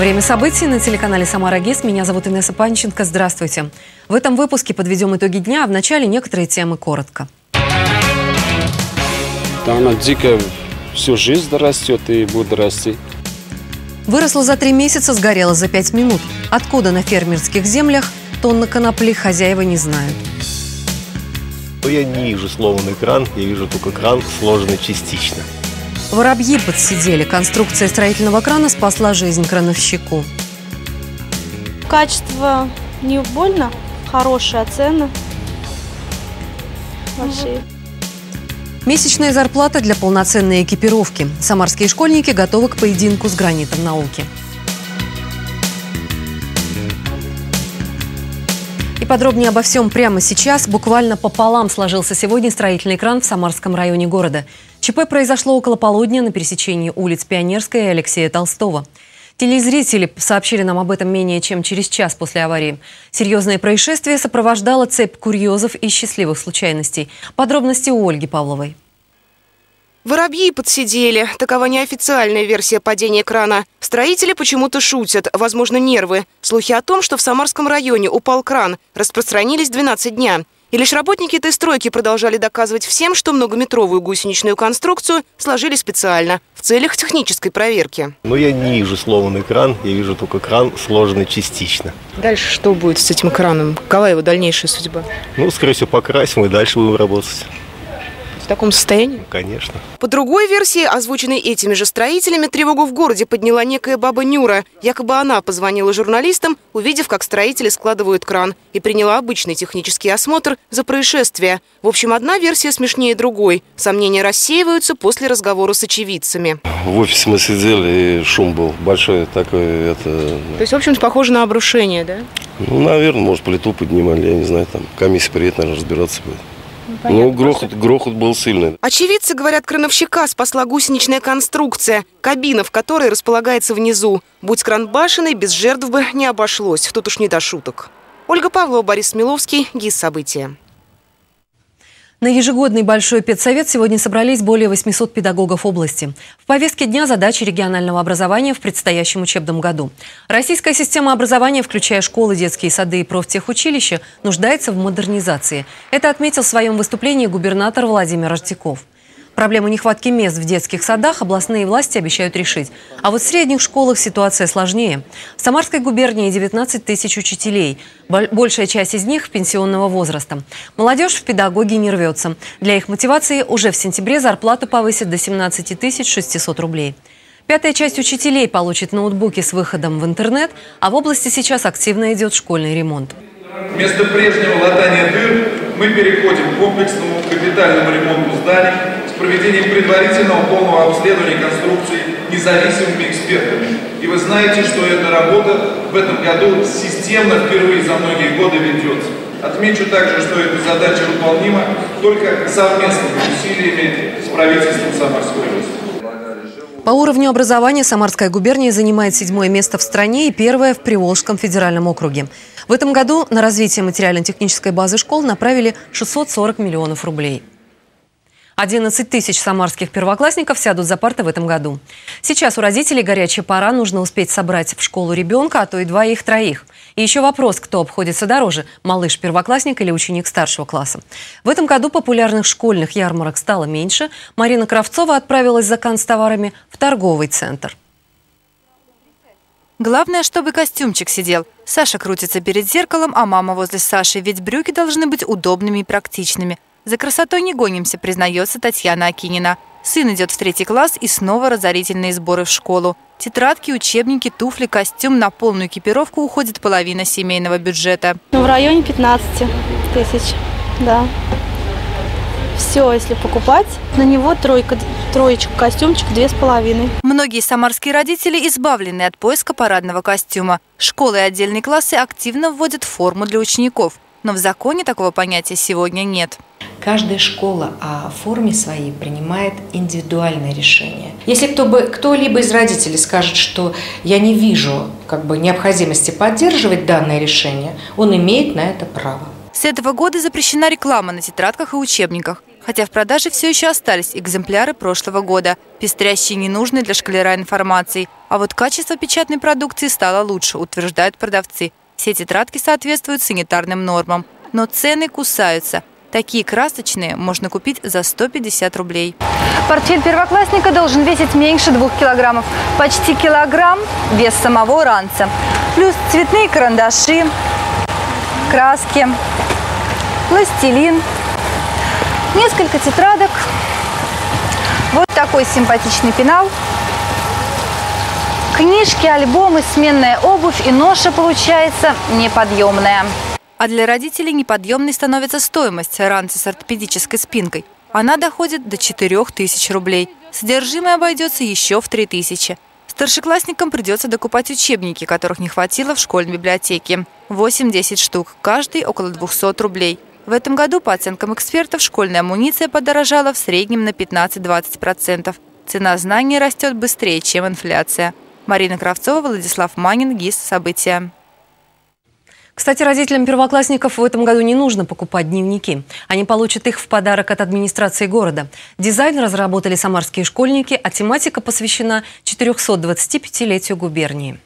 Время событий на телеканале «Самара-ГИС». Меня зовут Инесса Панченко. Здравствуйте. В этом выпуске подведем итоги дня, а в начале некоторые темы коротко. Да, она дико всю жизнь растет и будет расти. Выросла за 3 месяца, сгорела за 5 минут. Откуда на фермерских землях тонна конопли, хозяева не знают. Я не вижу сломанный кран, я вижу только кран, сложенный частично. Воробьи подсидели. Конструкция строительного крана спасла жизнь крановщику. Качество не больно, хорошая цена. Вообще. Месячная зарплата для полноценной экипировки. Самарские школьники готовы к поединку с гранитом науки. И подробнее обо всем прямо сейчас. Буквально пополам сложился сегодня строительный кран в Самарском районе города. ЧП произошло около полудня на пересечении улиц Пионерская и Алексея Толстого. Телезрители сообщили нам об этом менее чем через час после аварии. Серьезное происшествие сопровождало цепь курьезов и счастливых случайностей. Подробности у Ольги Павловой. Воробьи подсидели. Такова неофициальная версия падения крана. Строители почему-то шутят, возможно, нервы. Слухи о том, что в Самарском районе упал кран, распространились 12 дня. И лишь работники этой стройки продолжали доказывать всем, что многометровую гусеничную конструкцию сложили специально, в целях технической проверки. Но я не вижу сломанный кран, я вижу только кран, сложенный частично. Дальше что будет с этим краном? Какова его дальнейшая судьба? Ну, скорее всего, покрасим и дальше будем работать. В таком состоянии? Конечно. По другой версии, озвученной этими же строителями, тревогу в городе подняла некая баба Нюра. Якобы она позвонила журналистам, увидев, как строители складывают кран, и приняла обычный технический осмотр за происшествие. В общем, одна версия смешнее другой. Сомнения рассеиваются после разговора с очевидцами. В офисе мы сидели, и шум был большой такой. То есть, в общем-то, похоже на обрушение, да? Ну, наверное, может, плиту поднимали, я не знаю, там комиссия приедет, наверное, разбираться будет. Понятно. Ну, грохот был сильный. Очевидцы говорят, крановщика спасла гусеничная конструкция, кабина в которой располагается внизу. Будь кран башенный, без жертв бы не обошлось. Тут уж не до шуток. Ольга Павлова, Борис Миловский, ГИС «События». На ежегодный Большой педсовет сегодня собрались более 800 педагогов области. В повестке дня задачи регионального образования в предстоящем учебном году. Российская система образования, включая школы, детские сады и профтехучилища, нуждается в модернизации. Это отметил в своем выступлении губернатор Владимир Артяков. Проблему нехватки мест в детских садах областные власти обещают решить. А вот в средних школах ситуация сложнее. В Самарской губернии 19 тысяч учителей. Большая часть из них пенсионного возраста. Молодежь в педагоги не рвется. Для их мотивации уже в сентябре зарплату повысят до 17 600 рублей. 5-я часть учителей получит ноутбуки с выходом в интернет, а в области сейчас активно идет школьный ремонт. Вместо прежнего латания дыр мы переходим к комплексному капитальному ремонту зданий с проведением предварительного полного обследования конструкций независимыми экспертами. И вы знаете, что эта работа в этом году системно впервые за многие годы ведется. Отмечу также, что эта задача выполнима только совместными усилиями с правительством Самарской области. По уровню образования Самарская губерния занимает 7-е место в стране и 1-е в Приволжском федеральном округе. В этом году на развитие материально-технической базы школ направили 640 миллионов рублей. 11 тысяч самарских первоклассников сядут за парты в этом году. Сейчас у родителей горячая пора, нужно успеть собрать в школу ребенка, а то и 2 их 3. И еще вопрос, кто обходится дороже – малыш-первоклассник или ученик старшего класса. В этом году популярных школьных ярмарок стало меньше. Марина Кравцова отправилась за канцтоварами в торговый центр. Главное, чтобы костюмчик сидел. Саша крутится перед зеркалом, а мама возле Саши, ведь брюки должны быть удобными и практичными. За красотой не гонимся, признается Татьяна Акинина. Сын идет в 3-й класс и снова разорительные сборы в школу. Тетрадки, учебники, туфли, костюм. На полную экипировку уходит половина семейного бюджета. Ну, в районе 15 тысяч, да. Все, если покупать, на него троечка, костюмчик 2,5. Многие самарские родители избавлены от поиска парадного костюма. Школы и отдельные классы активно вводят форму для учеников. Но в законе такого понятия сегодня нет. Каждая школа о форме своей принимает индивидуальное решение. Если кто-либо из родителей скажет, что я не вижу необходимости поддерживать данное решение, он имеет на это право. С этого года запрещена реклама на тетрадках и учебниках. Хотя в продаже все еще остались экземпляры прошлого года, пестрящие ненужные для школяра информации. А вот качество печатной продукции стало лучше, утверждают продавцы. Все тетрадки соответствуют санитарным нормам. Но цены кусаются. Такие красочные можно купить за 150 рублей. Портфель первоклассника должен весить меньше 2 килограммов. Почти килограмм вес самого ранца. Плюс цветные карандаши, краски, пластилин, несколько тетрадок, вот такой симпатичный пенал, книжки, альбомы, сменная обувь, и ноша получается неподъемная. А для родителей неподъемной становится стоимость ранца с ортопедической спинкой. Она доходит до 4000 рублей. Содержимое обойдется еще в 3000. Старшеклассникам придется докупать учебники, которых не хватило в школьной библиотеке. 8-10 штук, каждый около 200 рублей. В этом году, по оценкам экспертов, школьная амуниция подорожала в среднем на 15-20%. Цена знаний растет быстрее, чем инфляция. Марина Кравцова, Владислав Манин, ГИС. События. Кстати, родителям первоклассников в этом году не нужно покупать дневники. Они получат их в подарок от администрации города. Дизайн разработали самарские школьники, а тематика посвящена 425-летию губернии.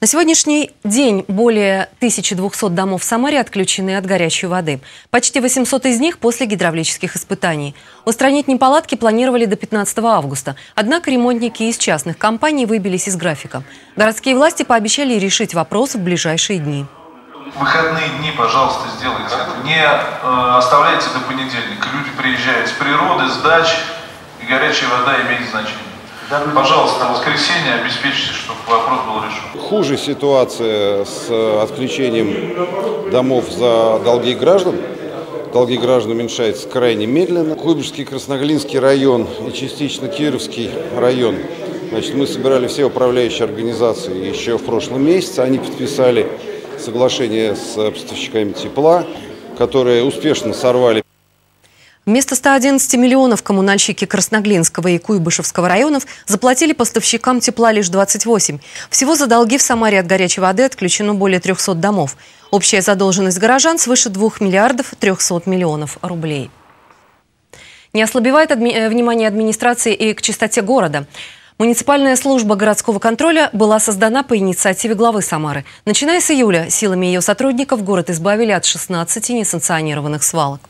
На сегодняшний день более 1200 домов в Самаре отключены от горячей воды. Почти 800 из них после гидравлических испытаний. Устранить неполадки планировали до 15 августа. Однако ремонтники из частных компаний выбились из графика. Городские власти пообещали решить вопрос в ближайшие дни. В выходные дни, пожалуйста, сделайте это. Не оставляйте до понедельника. Люди приезжают с природы, с дач, и горячая вода имеет значение. Пожалуйста, в воскресенье обеспечьте, чтобы вопрос был решен. Хуже ситуация с отключением домов за долги граждан. Долги граждан уменьшаются крайне медленно. Куйбышевский, Красноглинский район и частично Кировский район. Значит, мы собирали все управляющие организации еще в прошлом месяце. Они подписали соглашение с поставщиками тепла, которые успешно сорвали. Вместо 111 миллионов коммунальщики Красноглинского и Куйбышевского районов заплатили поставщикам тепла лишь 28. Всего за долги в Самаре от горячей воды отключено более 300 домов. Общая задолженность горожан свыше 2 миллиардов 300 миллионов рублей. Не ослабевает внимание администрации и к чистоте города. Муниципальная служба городского контроля была создана по инициативе главы Самары. Начиная с июля силами ее сотрудников город избавили от 16 несанкционированных свалок.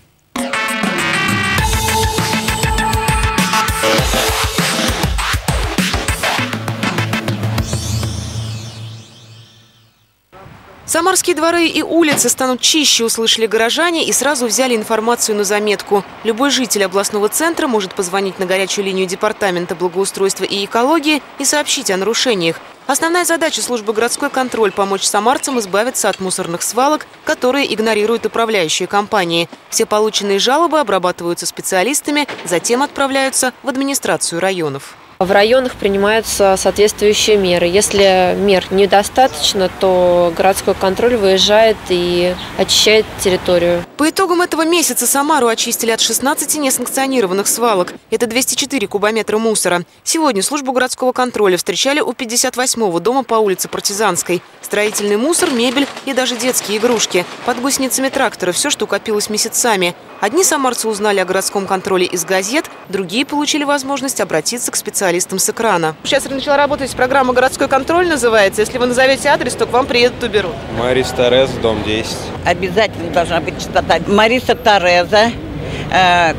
Самарские дворы и улицы станут чище, услышали горожане и сразу взяли информацию на заметку. Любой житель областного центра может позвонить на горячую линию Департамента благоустройства и экологии и сообщить о нарушениях. Основная задача службы «Городской контроль» – помочь самарцам избавиться от мусорных свалок, которые игнорируют управляющие компании. Все полученные жалобы обрабатываются специалистами, затем отправляются в администрацию районов. В районах принимаются соответствующие меры. Если мер недостаточно, то городской контроль выезжает и очищает территорию. По итогам этого месяца Самару очистили от 16 несанкционированных свалок. Это 204 кубометра мусора. Сегодня службу городского контроля встречали у 58-го дома по улице Партизанской. Строительный мусор, мебель и даже детские игрушки. Под гусеницами трактора все, что копилось месяцами. Одни самарцы узнали о городском контроле из газет, другие получили возможность обратиться к специалистам. С экрана. Сейчас начала работать программа «Городской контроль» называется. Если вы назовете адрес, то к вам приедут, уберут. Мариса Тереза, дом 10. Обязательно должна быть чистота. Мариса Тереза,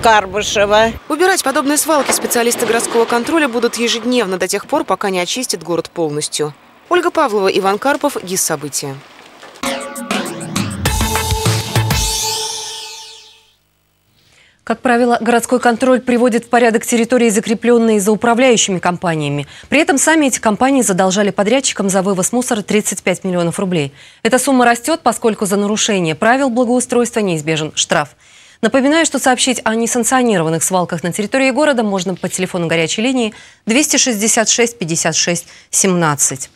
Карбышева. Убирать подобные свалки специалисты городского контроля будут ежедневно до тех пор, пока не очистят город полностью. Ольга Павлова, Иван Карпов, ГИС «События». Как правило, городской контроль приводит в порядок территории, закрепленные за управляющими компаниями. При этом сами эти компании задолжали подрядчикам за вывоз мусора 35 миллионов рублей. Эта сумма растет, поскольку за нарушение правил благоустройства неизбежен штраф. Напоминаю, что сообщить о несанкционированных свалках на территории города можно по телефону горячей линии 266 56 17.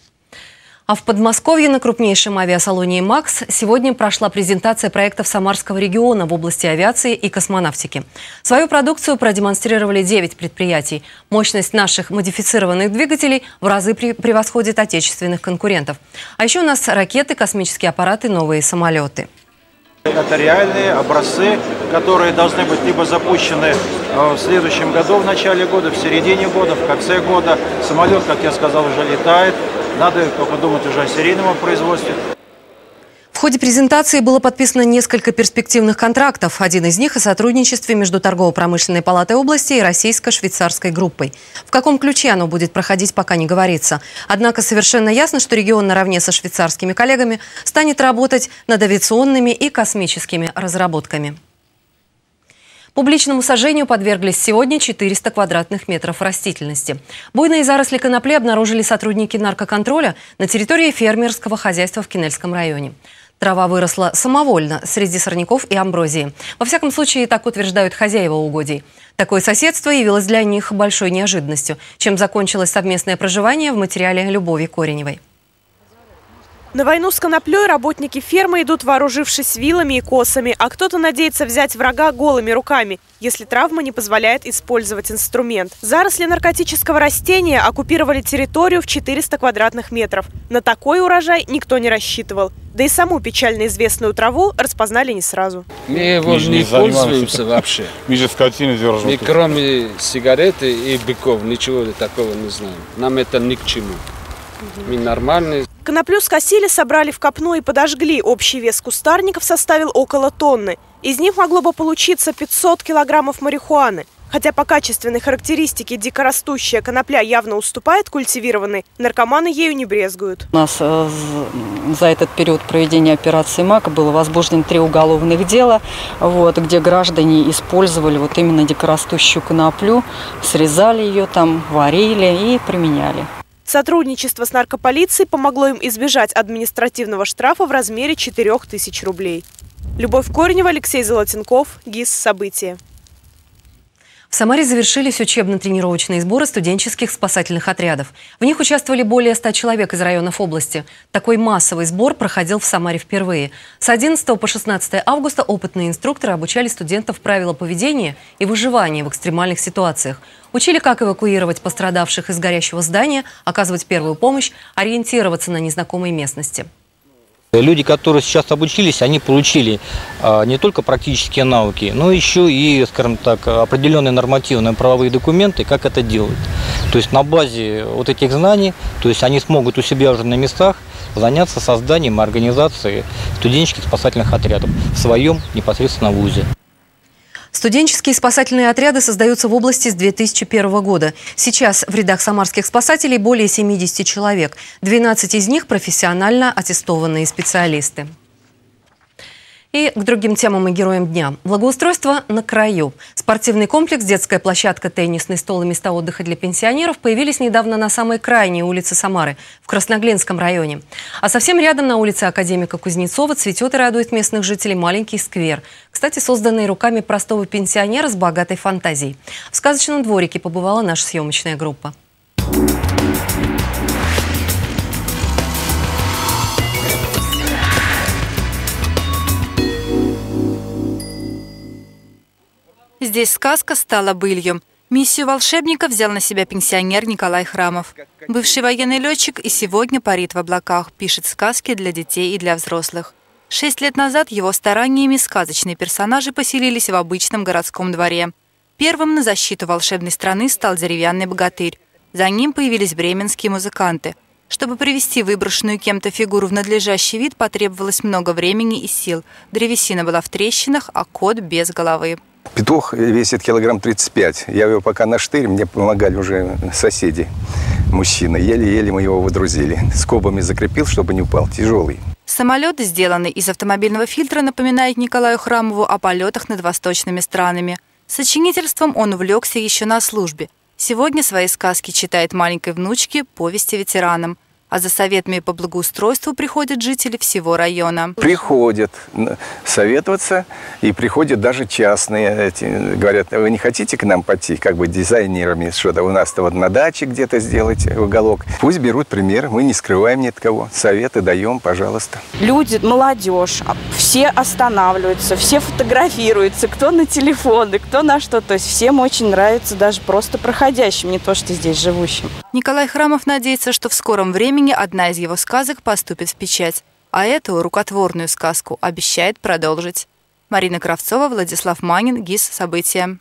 А в Подмосковье на крупнейшем авиасалоне «МАКС» сегодня прошла презентация проектов Самарского региона в области авиации и космонавтики. Свою продукцию продемонстрировали 9 предприятий. Мощность наших модифицированных двигателей в разы превосходит отечественных конкурентов. А еще у нас ракеты, космические аппараты, новые самолеты. Это реальные образцы, которые должны быть либо запущены в следующем году, в начале года, в середине года, в конце года. Самолет, как я сказал, уже летает. Надо подумать уже о серийном производстве. В ходе презентации было подписано несколько перспективных контрактов. Один из них о сотрудничестве между торгово-промышленной палатой области и российско-швейцарской группой. В каком ключе оно будет проходить, пока не говорится. Однако совершенно ясно, что регион наравне со швейцарскими коллегами станет работать над авиационными и космическими разработками. Публичному сожжению подверглись сегодня 400 квадратных метров растительности. Буйные заросли конопли обнаружили сотрудники наркоконтроля на территории фермерского хозяйства в Кинельском районе. Трава выросла самовольно среди сорняков и амброзии. Во всяком случае, так утверждают хозяева угодий. Такое соседство явилось для них большой неожиданностью, чем закончилось совместное проживание в материале Любови Корневой. На войну с коноплей работники фермы идут, вооружившись вилами и косами, а кто-то надеется взять врага голыми руками, если травма не позволяет использовать инструмент. Заросли наркотического растения оккупировали территорию в 400 квадратных метров. На такой урожай никто не рассчитывал. Да и саму печально известную траву распознали не сразу. Мы его не пользуемся вообще. Мы же скотину держим. Мы кроме сигареты и быков ничего такого не знаем. Нам это ни к чему. Мы нормальные. Коноплю скосили, собрали в копну и подожгли. Общий вес кустарников составил около тонны. Из них могло бы получиться 500 килограммов марихуаны. Хотя по качественной характеристике дикорастущая конопля явно уступает культивированной, наркоманы ею не брезгуют. У нас за этот период проведения операции МАКС было возбуждено 3 уголовных дела, где граждане использовали именно дикорастущую коноплю, срезали ее, варили и применяли. Сотрудничество с наркополицией помогло им избежать административного штрафа в размере 4000 рублей. Любовь Корнева, Алексей Золотенков, ГИС «События». В Самаре завершились учебно-тренировочные сборы студенческих спасательных отрядов. В них участвовали более 100 человек из районов области. Такой массовый сбор проходил в Самаре впервые. С 11 по 16 августа опытные инструкторы обучали студентов правила поведения и выживания в экстремальных ситуациях. Учили, как эвакуировать пострадавших из горящего здания, оказывать первую помощь, ориентироваться на незнакомой местности. Люди, которые сейчас обучились, они получили не только практические навыки, но еще и, скажем так, определенные нормативные правовые документы, как это делать. То есть на базе этих знаний, они смогут у себя уже на местах заняться созданием и организацией студенческих спасательных отрядов в своем непосредственно вузе. Студенческие спасательные отряды создаются в области с 2001 года. Сейчас в рядах самарских спасателей более 70 человек. 12 из них – профессионально аттестованные специалисты. И к другим темам и героям дня. Благоустройство на краю. Спортивный комплекс, детская площадка, теннисный стол и места отдыха для пенсионеров появились недавно на самой крайней улице Самары, в Красноглинском районе. А совсем рядом на улице Академика Кузнецова цветет и радует местных жителей маленький сквер. Кстати, созданный руками простого пенсионера с богатой фантазией. В сказочном дворике побывала наша съемочная группа. Здесь сказка стала былью. Миссию волшебника взял на себя пенсионер Николай Храмов. Бывший военный летчик и сегодня парит в облаках, пишет сказки для детей и для взрослых. 6 лет назад его стараниями сказочные персонажи поселились в обычном городском дворе. Первым на защиту волшебной страны стал деревянный богатырь. За ним появились бременские музыканты. Чтобы привести выброшенную кем-то фигуру в надлежащий вид, потребовалось много времени и сил. Древесина была в трещинах, а кот без головы. Петух весит килограмм 35. Я его пока на штырь, мне помогали уже соседи, мужчины. Еле-еле мы его водрузили. Скобами закрепил, чтобы не упал. Тяжелый. Самолет, сделанный из автомобильного фильтра, напоминает Николаю Храмову о полетах над восточными странами. Сочинительством он увлекся еще на службе. Сегодня свои сказки читает маленькой внучке, повести ветеранам. А за советами по благоустройству приходят жители всего района. Приходят советоваться, и приходят даже частные. Говорят, вы не хотите к нам пойти, дизайнерами, что-то у нас-то на даче где-то сделать уголок. Пусть берут пример, мы не скрываем ни от кого. Советы даем, пожалуйста. Люди, молодежь, все останавливаются, все фотографируются, кто на телефоны, кто на что. То есть всем очень нравится даже просто проходящим, не то что здесь живущим. Николай Храмов надеется, что в скором времени одна из его сказок поступит в печать. А эту рукотворную сказку обещает продолжить. Марина Кравцова, Владислав Манин, ГИС «События».